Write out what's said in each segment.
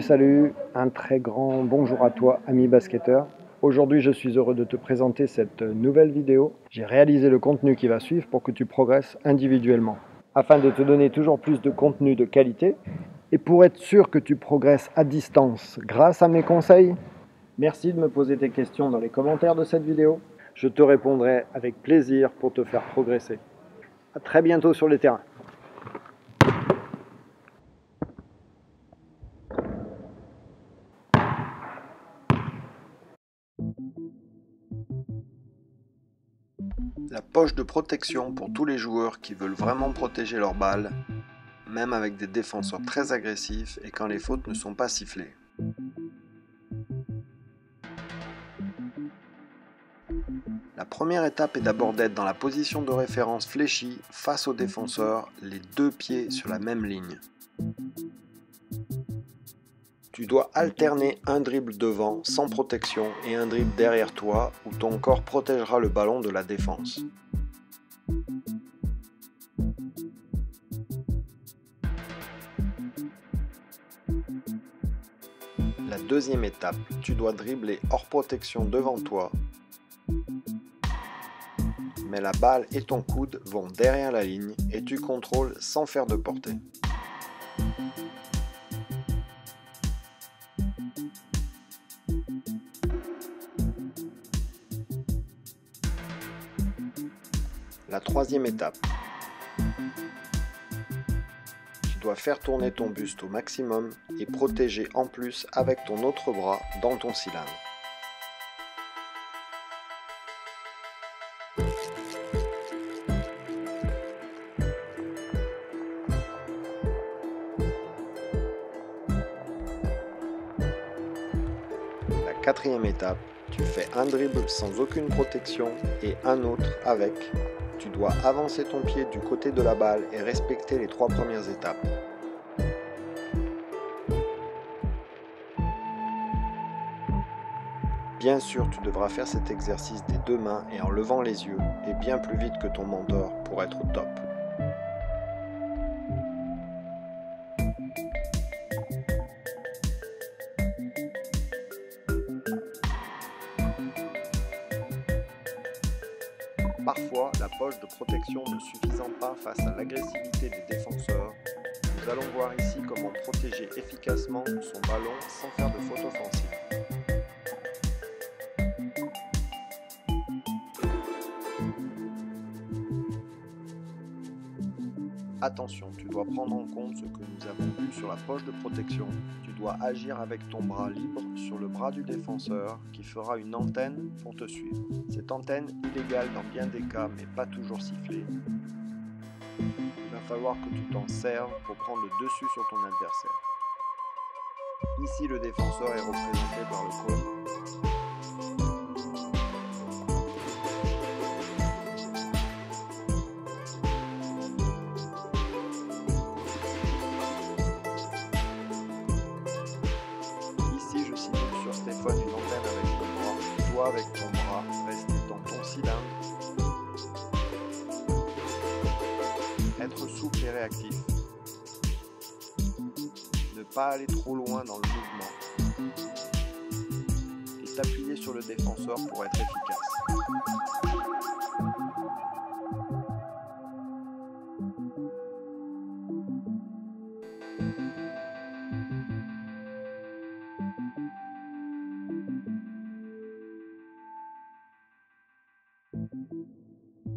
Salut, un très grand bonjour à toi, ami basketteur. Aujourd'hui, je suis heureux de te présenter cette nouvelle vidéo. J'ai réalisé le contenu qui va suivre pour que tu progresses individuellement. Afin de te donner toujours plus de contenu de qualité et pour être sûr que tu progresses à distance grâce à mes conseils, merci de me poser tes questions dans les commentaires de cette vidéo. Je te répondrai avec plaisir pour te faire progresser. À très bientôt sur les terrains. La poche de protection pour tous les joueurs qui veulent vraiment protéger leurs balles, même avec des défenseurs très agressifs et quand les fautes ne sont pas sifflées. La première étape est d'abord d'être dans la position de référence fléchie face aux défenseurs, les deux pieds sur la même ligne. Tu dois alterner un dribble devant sans protection et un dribble derrière toi où ton corps protégera le ballon de la défense. La deuxième étape, tu dois dribbler hors protection devant toi, mais la balle et ton coude vont derrière la ligne et tu contrôles sans faire de portée. La troisième étape, tu dois faire tourner ton buste au maximum et protéger en plus avec ton autre bras dans ton cylindre. La quatrième étape, tu fais un dribble sans aucune protection et un autre avec. Tu dois avancer ton pied du côté de la balle et respecter les trois premières étapes. Bien sûr, tu devras faire cet exercice des deux mains et en levant les yeux, et bien plus vite que ton mentor pour être au top. Parfois, la poche de protection ne suffisant pas face à l'agressivité des défenseurs, nous allons voir ici comment protéger efficacement son ballon sans faire de faute offensive. Attention, tu dois prendre en compte ce que nous avons vu sur la poche de protection. Tu dois agir avec ton bras libre sur le bras du défenseur qui fera une antenne pour te suivre. Cette antenne, illégale dans bien des cas mais pas toujours sifflée, il va falloir que tu t'en serves pour prendre le dessus sur ton adversaire. Ici, le défenseur est représenté par le cône. Stéphane, une antenne avec ton bras, toi avec ton bras, rester dans ton cylindre, être souple et réactif, ne pas aller trop loin dans le mouvement et t'appuyer sur le défenseur pour être efficace.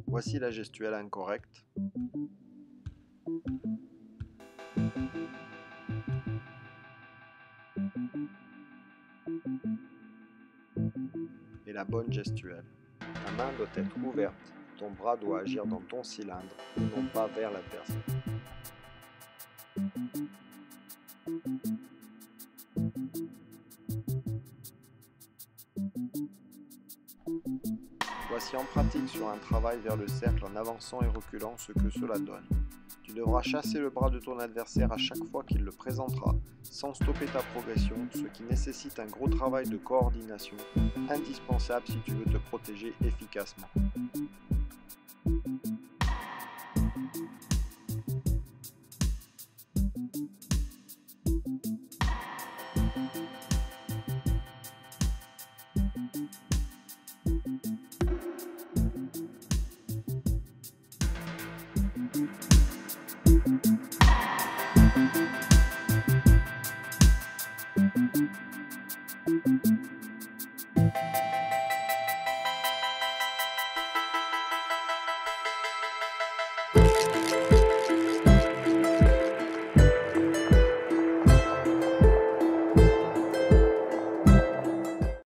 Voici la gestuelle incorrecte. Et la bonne gestuelle. Ta main doit être ouverte, ton bras doit agir dans ton cylindre, non pas vers l'adversaire. Voici en pratique sur un travail vers le cercle en avançant et reculant ce que cela donne. Tu devras chasser le bras de ton adversaire à chaque fois qu'il le présentera, sans stopper ta progression, ce qui nécessite un gros travail de coordination, indispensable si tu veux te protéger efficacement.